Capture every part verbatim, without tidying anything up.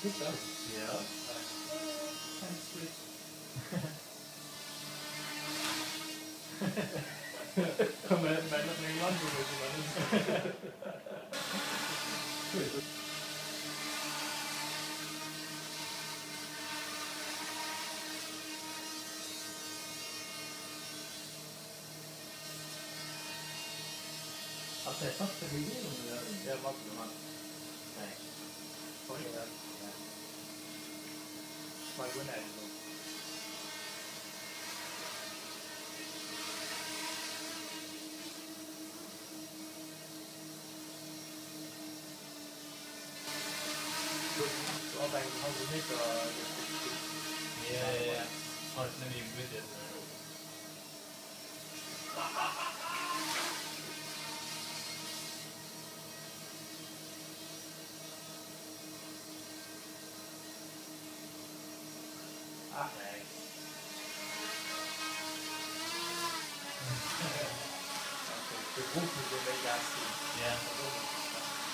Good job. Yeah. That's sweet. Come on, man, not make lunch with you, man. I've got the video on that. Yeah, I've got the one. Thanks. What is that? Yeah. It's my winner, actually. So I'll take how to make a... Yeah, yeah, yeah. Oh, it's not even good yet. Yeah.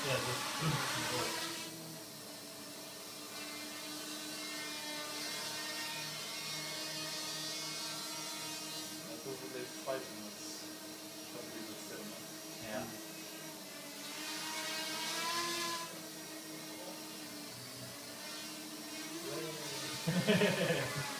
Yeah, this yeah.